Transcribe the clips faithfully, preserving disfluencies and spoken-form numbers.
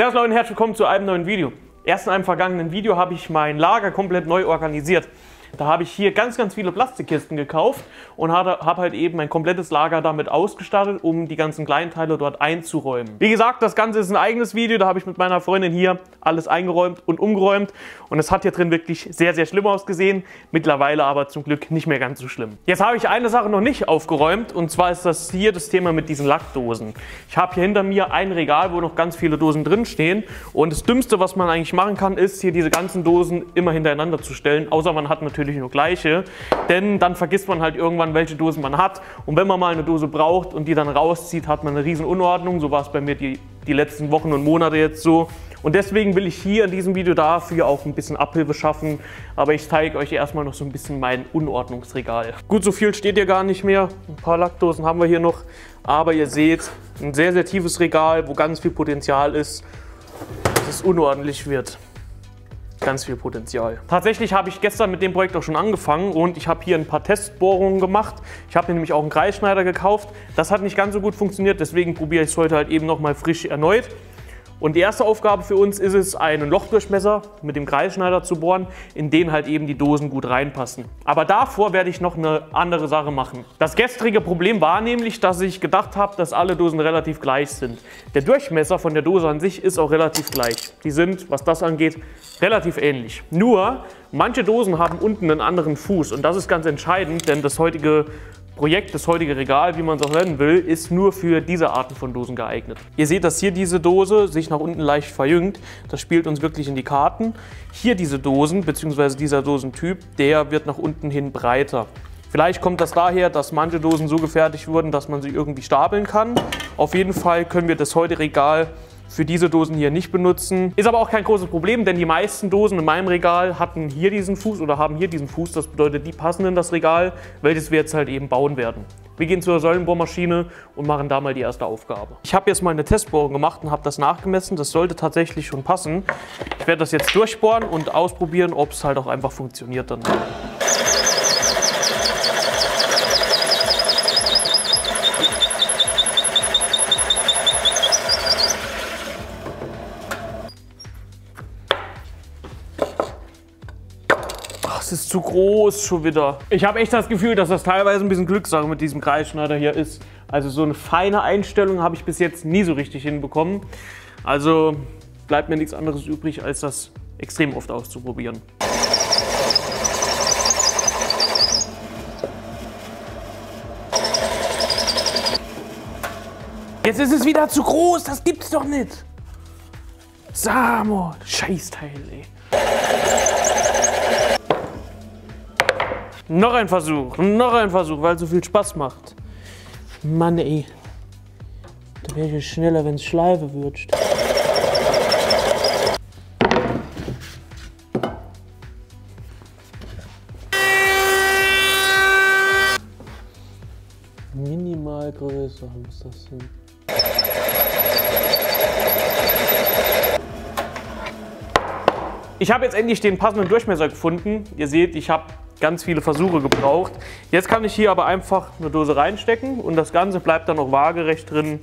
Servus Leute und herzlich willkommen zu einem neuen Video. Erst in einem vergangenen Video habe ich mein Lager komplett neu organisiert. Da habe ich hier ganz, ganz viele Plastikkisten gekauft und habe halt eben mein komplettes Lager damit ausgestattet, um die ganzen kleinen Teile dort einzuräumen. Wie gesagt, das Ganze ist ein eigenes Video, da habe ich mit meiner Freundin hier alles eingeräumt und umgeräumt und es hat hier drin wirklich sehr, sehr schlimm ausgesehen, mittlerweile aber zum Glück nicht mehr ganz so schlimm. Jetzt habe ich eine Sache noch nicht aufgeräumt und zwar ist das hier das Thema mit diesen Lackdosen. Ich habe hier hinter mir ein Regal, wo noch ganz viele Dosen drin stehen und das Dümmste, was man eigentlich machen kann, ist hier diese ganzen Dosen immer hintereinander zu stellen, außer man hat natürlich nur gleiche, denn dann vergisst man halt irgendwann, welche Dosen man hat und wenn man mal eine Dose braucht und die dann rauszieht, hat man eine riesen Unordnung. So war es bei mir die, die letzten Wochen und Monate jetzt so und deswegen will ich hier in diesem Video dafür auch ein bisschen Abhilfe schaffen, aber ich zeige euch erstmal noch so ein bisschen mein Unordnungsregal. Gut, so viel steht hier gar nicht mehr, ein paar Lackdosen haben wir hier noch, aber ihr seht, ein sehr, sehr tiefes Regal, wo ganz viel Potenzial ist, dass es unordentlich wird. Ganz viel Potenzial. Tatsächlich habe ich gestern mit dem Projekt auch schon angefangen und ich habe hier ein paar Testbohrungen gemacht. Ich habe mir nämlich auch einen Kreisschneider gekauft. Das hat nicht ganz so gut funktioniert, deswegen probiere ich es heute halt eben nochmal frisch erneut. Und die erste Aufgabe für uns ist es, einen Lochdurchmesser mit dem Kreisschneider zu bohren, in den halt eben die Dosen gut reinpassen. Aber davor werde ich noch eine andere Sache machen. Das gestrige Problem war nämlich, dass ich gedacht habe, dass alle Dosen relativ gleich sind. Der Durchmesser von der Dose an sich ist auch relativ gleich. Die sind, was das angeht, relativ ähnlich. Nur, manche Dosen haben unten einen anderen Fuß und das ist ganz entscheidend, denn das heutige Projekt, das heutige Regal, wie man es auch nennen will, ist nur für diese Arten von Dosen geeignet. Ihr seht, dass hier diese Dose sich nach unten leicht verjüngt. Das spielt uns wirklich in die Karten. Hier diese Dosen, beziehungsweise dieser Dosentyp, der wird nach unten hin breiter. Vielleicht kommt das daher, dass manche Dosen so gefertigt wurden, dass man sie irgendwie stapeln kann. Auf jeden Fall können wir das heutige Regal für diese Dosen hier nicht benutzen. Ist aber auch kein großes Problem, denn die meisten Dosen in meinem Regal hatten hier diesen Fuß oder haben hier diesen Fuß. Das bedeutet, die passen in das Regal, welches wir jetzt halt eben bauen werden. Wir gehen zur Säulenbohrmaschine und machen da mal die erste Aufgabe. Ich habe jetzt mal eine Testbohrung gemacht und habe das nachgemessen. Das sollte tatsächlich schon passen. Ich werde das jetzt durchbohren und ausprobieren, ob es halt auch einfach funktioniert dann. Ist zu groß schon wieder. Ich habe echt das Gefühl, dass das teilweise ein bisschen Glückssache mit diesem Kreisschneider hier ist. Also so eine feine Einstellung habe ich bis jetzt nie so richtig hinbekommen. Also bleibt mir nichts anderes übrig, als das extrem oft auszuprobieren. Jetzt ist es wieder zu groß, das gibt's doch nicht. Samo, Scheißteil, ey. Noch ein Versuch, noch ein Versuch, weil es so viel Spaß macht. Mann ey, da wäre ich schneller, wenn es Schleife würzt. Minimal größer muss das sein. Ich habe jetzt endlich den passenden Durchmesser gefunden. Ihr seht, ich habe ganz viele Versuche gebraucht. Jetzt kann ich hier aber einfach eine Dose reinstecken und das Ganze bleibt dann auch waagerecht drin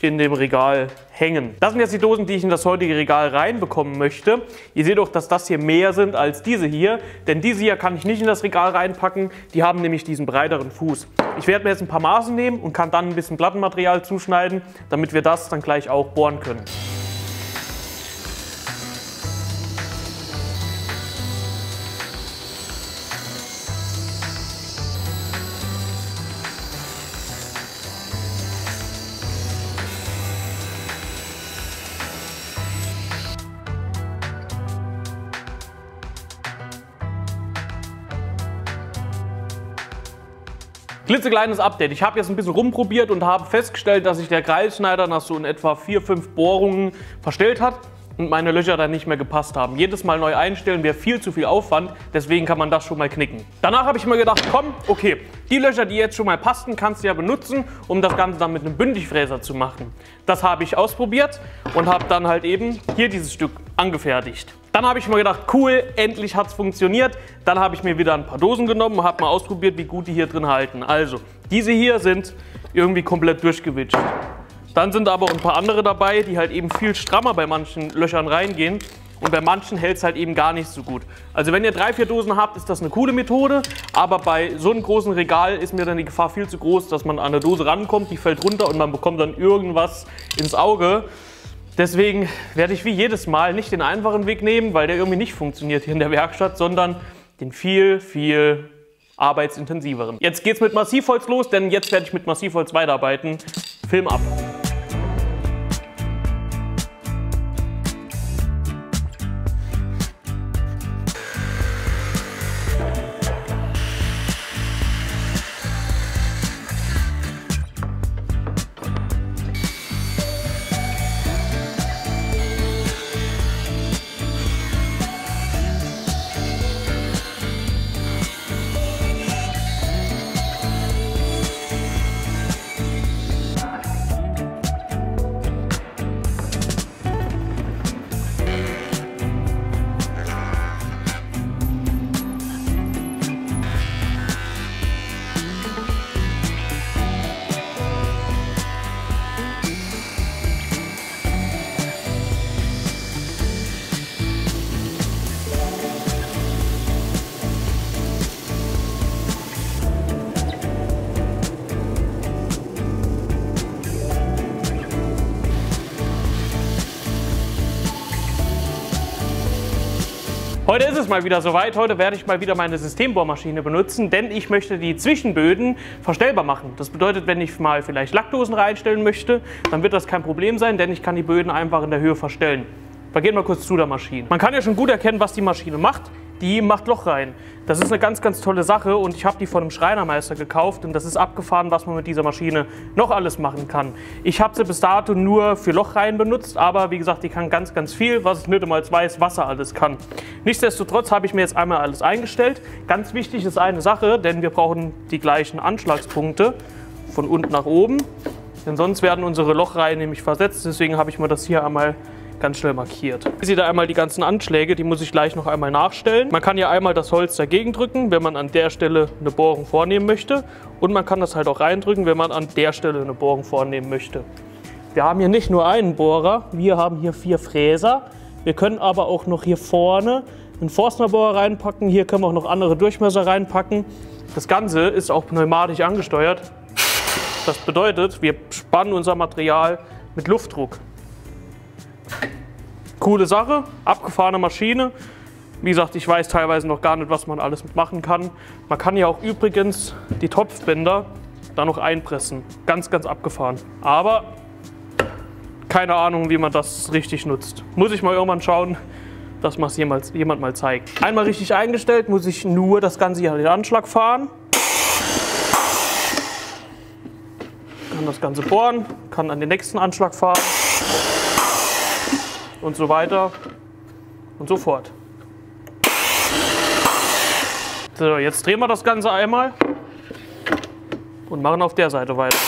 in dem Regal hängen. Das sind jetzt die Dosen, die ich in das heutige Regal reinbekommen möchte. Ihr seht auch, dass das hier mehr sind als diese hier, denn diese hier kann ich nicht in das Regal reinpacken, die haben nämlich diesen breiteren Fuß. Ich werde mir jetzt ein paar Maßen nehmen und kann dann ein bisschen Plattenmaterial zuschneiden, damit wir das dann gleich auch bohren können. Klitzekleines Update. Ich habe jetzt ein bisschen rumprobiert und habe festgestellt, dass sich der Kreisschneider nach so in etwa vier, fünf Bohrungen verstellt hat und meine Löcher dann nicht mehr gepasst haben. Jedes Mal neu einstellen wäre viel zu viel Aufwand, deswegen kann man das schon mal knicken. Danach habe ich mir gedacht, komm, okay, die Löcher, die jetzt schon mal passten, kannst du ja benutzen, um das Ganze dann mit einem Bündigfräser zu machen. Das habe ich ausprobiert und habe dann halt eben hier dieses Stück angefertigt. Dann habe ich mir gedacht, cool, endlich hat es funktioniert. Dann habe ich mir wieder ein paar Dosen genommen und habe mal ausprobiert, wie gut die hier drin halten. Also, diese hier sind irgendwie komplett durchgewitscht. Dann sind aber ein paar andere dabei, die halt eben viel strammer bei manchen Löchern reingehen. Und bei manchen hält es halt eben gar nicht so gut. Also wenn ihr drei, vier Dosen habt, ist das eine coole Methode. Aber bei so einem großen Regal ist mir dann die Gefahr viel zu groß, dass man an eine Dose rankommt, die fällt runter und man bekommt dann irgendwas ins Auge. Deswegen werde ich wie jedes Mal nicht den einfachen Weg nehmen, weil der irgendwie nicht funktioniert hier in der Werkstatt, sondern den viel, viel arbeitsintensiveren. Jetzt geht's mit Massivholz los, denn jetzt werde ich mit Massivholz weiterarbeiten. Film ab! Heute ist es mal wieder soweit. Heute werde ich mal wieder meine Systembohrmaschine benutzen, denn ich möchte die Zwischenböden verstellbar machen. Das bedeutet, wenn ich mal vielleicht Lackdosen reinstellen möchte, dann wird das kein Problem sein, denn ich kann die Böden einfach in der Höhe verstellen. Wir gehen mal kurz zu der Maschine. Man kann ja schon gut erkennen, was die Maschine macht. Die macht Loch rein. Das ist eine ganz, ganz tolle Sache und ich habe die von einem Schreinermeister gekauft und das ist abgefahren, was man mit dieser Maschine noch alles machen kann. Ich habe sie bis dato nur für Loch rein benutzt, aber wie gesagt, die kann ganz, ganz viel, was ich nicht einmal weiß, was er alles kann. Nichtsdestotrotz habe ich mir jetzt einmal alles eingestellt. Ganz wichtig ist eine Sache, denn wir brauchen die gleichen Anschlagspunkte von unten nach oben, denn sonst werden unsere Lochreihen nämlich versetzt. Deswegen habe ich mir das hier einmal ganz schnell markiert. Hier seht ihr einmal die ganzen Anschläge, die muss ich gleich noch einmal nachstellen. Man kann hier einmal das Holz dagegen drücken, wenn man an der Stelle eine Bohrung vornehmen möchte. Und man kann das halt auch reindrücken, wenn man an der Stelle eine Bohrung vornehmen möchte. Wir haben hier nicht nur einen Bohrer, wir haben hier vier Fräser. Wir können aber auch noch hier vorne einen Forstnerbohrer reinpacken. Hier können wir auch noch andere Durchmesser reinpacken. Das Ganze ist auch pneumatisch angesteuert. Das bedeutet, wir spannen unser Material mit Luftdruck. Coole Sache, abgefahrene Maschine. Wie gesagt, ich weiß teilweise noch gar nicht, was man alles mitmachen kann. Man kann ja auch übrigens die Topfbänder da noch einpressen. Ganz, ganz abgefahren. Aber keine Ahnung, wie man das richtig nutzt. Muss ich mal irgendwann schauen, dass man es jemals, jemand mal zeigt. Einmal richtig eingestellt, muss ich nur das Ganze hier an den Anschlag fahren. Kann das Ganze bohren, kann an den nächsten Anschlag fahren. Und so weiter und so fort. So, jetzt drehen wir das Ganze einmal und machen auf der Seite weiter.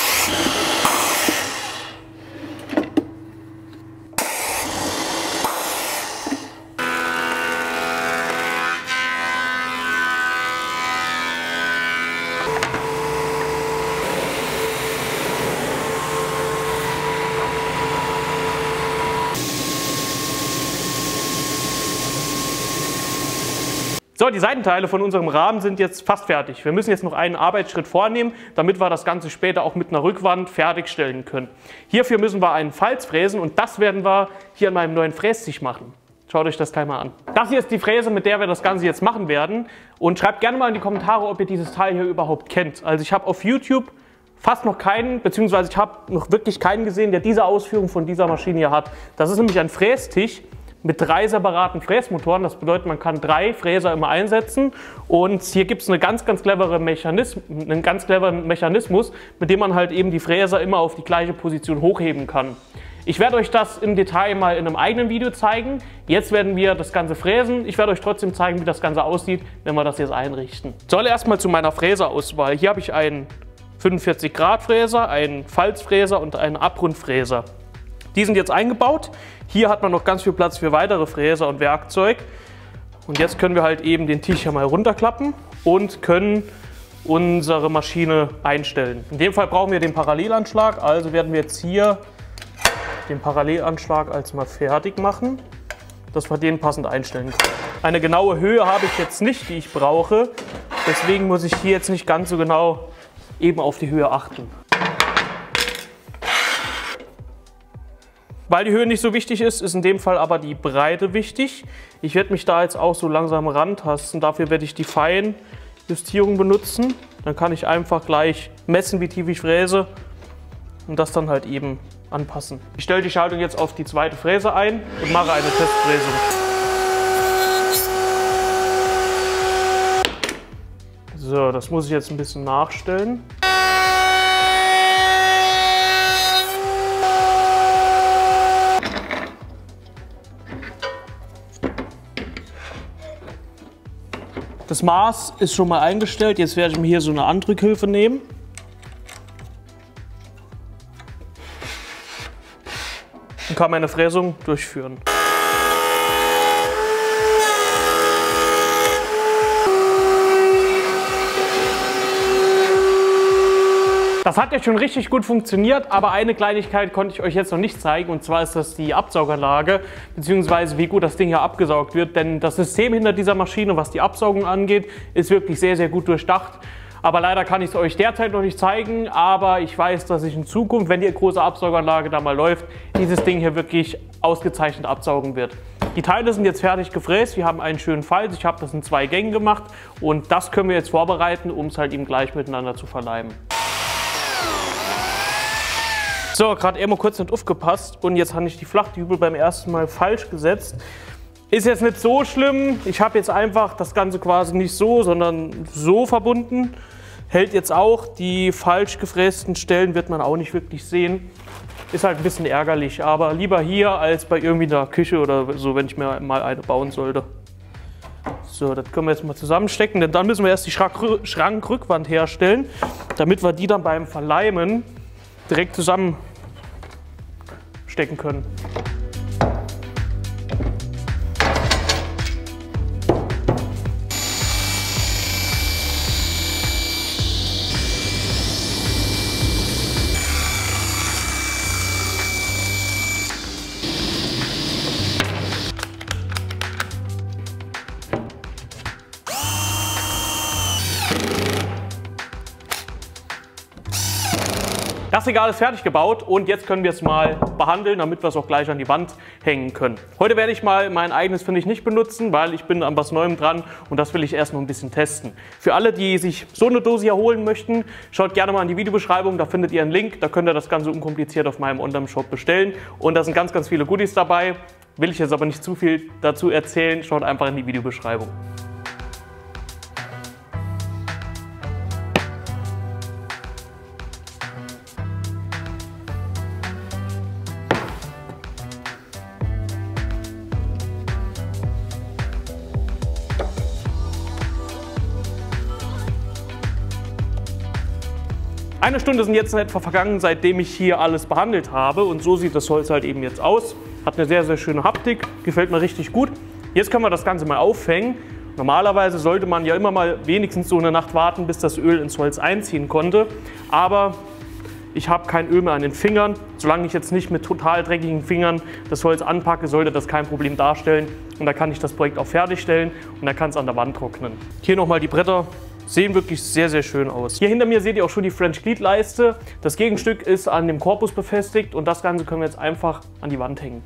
So, die Seitenteile von unserem Rahmen sind jetzt fast fertig. Wir müssen jetzt noch einen Arbeitsschritt vornehmen, damit wir das Ganze später auch mit einer Rückwand fertigstellen können. Hierfür müssen wir einen Falz fräsen und das werden wir hier an meinem neuen Frästisch machen. Schaut euch das Teil mal an. Das hier ist die Fräse, mit der wir das Ganze jetzt machen werden. Und schreibt gerne mal in die Kommentare, ob ihr dieses Teil hier überhaupt kennt. Also ich habe auf YouTube fast noch keinen, beziehungsweise ich habe noch wirklich keinen gesehen, der diese Ausführung von dieser Maschine hier hat. Das ist nämlich ein Frästisch mit drei separaten Fräsmotoren. Das bedeutet, man kann drei Fräser immer einsetzen und hier gibt es eine ganz, ganz clevere Mechanism, einen ganz cleveren Mechanismus, mit dem man halt eben die Fräser immer auf die gleiche Position hochheben kann. Ich werde euch das im Detail mal in einem eigenen Video zeigen. Jetzt werden wir das Ganze fräsen. Ich werde euch trotzdem zeigen, wie das Ganze aussieht, wenn wir das jetzt einrichten. Ich soll erstmal zu meiner Fräserauswahl. Hier habe ich einen fünfundvierzig Grad Fräser, einen Falzfräser und einen Abrundfräser. Die sind jetzt eingebaut. Hier hat man noch ganz viel Platz für weitere Fräser und Werkzeug. Und jetzt können wir halt eben den Tisch hier mal runterklappen und können unsere Maschine einstellen. In dem Fall brauchen wir den Parallelanschlag, also werden wir jetzt hier den Parallelanschlag als mal fertig machen, dass wir den passend einstellen können. Eine genaue Höhe habe ich jetzt nicht, die ich brauche, deswegen muss ich hier jetzt nicht ganz so genau eben auf die Höhe achten. Weil die Höhe nicht so wichtig ist, ist in dem Fall aber die Breite wichtig. Ich werde mich da jetzt auch so langsam rantasten. Dafür werde ich die Feinjustierung benutzen. Dann kann ich einfach gleich messen, wie tief ich fräse und das dann halt eben anpassen. Ich stelle die Schaltung jetzt auf die zweite Fräse ein und mache eine Testfräsung. So, das muss ich jetzt ein bisschen nachstellen. Das Maß ist schon mal eingestellt, jetzt werde ich mir hier so eine Andrückhilfe nehmen. Und kann meine Fräsung durchführen. Das hat jetzt schon richtig gut funktioniert, aber eine Kleinigkeit konnte ich euch jetzt noch nicht zeigen, und zwar ist das die Absaugerlage, beziehungsweise wie gut das Ding hier abgesaugt wird, denn das System hinter dieser Maschine, was die Absaugung angeht, ist wirklich sehr, sehr gut durchdacht. Aber leider kann ich es euch derzeit noch nicht zeigen, aber ich weiß, dass ich in Zukunft, wenn die große Absaugeranlage da mal läuft, dieses Ding hier wirklich ausgezeichnet absaugen wird. Die Teile sind jetzt fertig gefräst, wir haben einen schönen Falz, ich habe das in zwei Gängen gemacht und das können wir jetzt vorbereiten, um es halt eben gleich miteinander zu verleimen. So, gerade eben kurz nicht aufgepasst und jetzt habe ich die Flachdübel beim ersten Mal falsch gesetzt. Ist jetzt nicht so schlimm, ich habe jetzt einfach das Ganze quasi nicht so, sondern so verbunden. Hält jetzt auch, die falsch gefrästen Stellen wird man auch nicht wirklich sehen. Ist halt ein bisschen ärgerlich, aber lieber hier als bei irgendwie einer Küche oder so, wenn ich mir mal eine bauen sollte. So, das können wir jetzt mal zusammenstecken, denn dann müssen wir erst die Schrankrückwand herstellen, damit wir die dann beim Verleimen direkt zusammenstecken können. Das Regal ist fertig gebaut und jetzt können wir es mal behandeln, damit wir es auch gleich an die Wand hängen können. Heute werde ich mal mein eigenes, finde ich, nicht benutzen, weil ich bin an was Neuem dran und das will ich erst noch ein bisschen testen. Für alle, die sich so eine Dose hier holen möchten, schaut gerne mal in die Videobeschreibung, da findet ihr einen Link, da könnt ihr das Ganze unkompliziert auf meinem Online-Shop bestellen und da sind ganz, ganz viele Goodies dabei. Will ich jetzt aber nicht zu viel dazu erzählen, schaut einfach in die Videobeschreibung. Eine Stunde sind jetzt in etwa vergangen, seitdem ich hier alles behandelt habe und so sieht das Holz halt eben jetzt aus. Hat eine sehr, sehr schöne Haptik, gefällt mir richtig gut. Jetzt können wir das Ganze mal aufhängen. Normalerweise sollte man ja immer mal wenigstens so eine Nacht warten, bis das Öl ins Holz einziehen konnte. Aber ich habe kein Öl mehr an den Fingern. Solange ich jetzt nicht mit total dreckigen Fingern das Holz anpacke, sollte das kein Problem darstellen. Und da kann ich das Projekt auch fertigstellen und dann kann es an der Wand trocknen. Hier nochmal die Bretter. Sehen wirklich sehr, sehr schön aus. Hier hinter mir seht ihr auch schon die French-Glied-Leiste. Das Gegenstück ist an dem Korpus befestigt und das Ganze können wir jetzt einfach an die Wand hängen.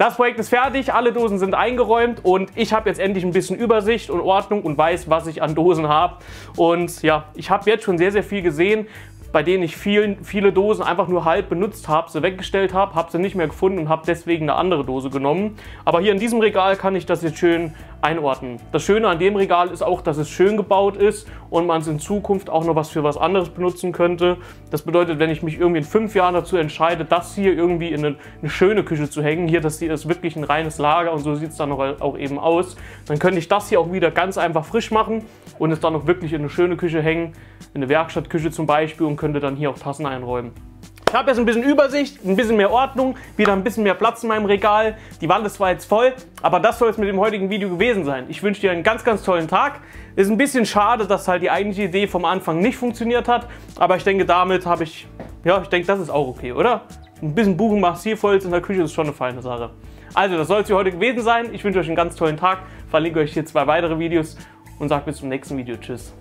Das Projekt ist fertig, alle Dosen sind eingeräumt und ich habe jetzt endlich ein bisschen Übersicht und Ordnung und weiß, was ich an Dosen habe. Und ja, ich habe jetzt schon sehr, sehr viel gesehen, bei denen ich vielen, viele Dosen einfach nur halb benutzt habe, sie weggestellt habe, habe sie nicht mehr gefunden und habe deswegen eine andere Dose genommen. Aber hier in diesem Regal kann ich das jetzt schön einordnen. Das Schöne an dem Regal ist auch, dass es schön gebaut ist und man es in Zukunft auch noch was für was anderes benutzen könnte. Das bedeutet, wenn ich mich irgendwie in fünf Jahren dazu entscheide, das hier irgendwie in eine, eine schöne Küche zu hängen, hier das hier ist wirklich ein reines Lager und so sieht es dann auch, auch eben aus, dann könnte ich das hier auch wieder ganz einfach frisch machen und es dann auch wirklich in eine schöne Küche hängen, in eine Werkstattküche zum Beispiel, und könnte dann hier auch Tassen einräumen. Ich habe jetzt ein bisschen Übersicht, ein bisschen mehr Ordnung, wieder ein bisschen mehr Platz in meinem Regal. Die Wand ist zwar jetzt voll, aber das soll es mit dem heutigen Video gewesen sein. Ich wünsche dir einen ganz, ganz tollen Tag. Ist ein bisschen schade, dass halt die eigentliche Idee vom Anfang nicht funktioniert hat, aber ich denke, damit habe ich, ja, ich denke, das ist auch okay, oder? Ein bisschen Buchen machst hier voll in der Küche, ist schon eine feine Sache. Also, das soll es für heute gewesen sein. Ich wünsche euch einen ganz tollen Tag, verlinke euch hier zwei weitere Videos und sage bis zum nächsten Video. Tschüss.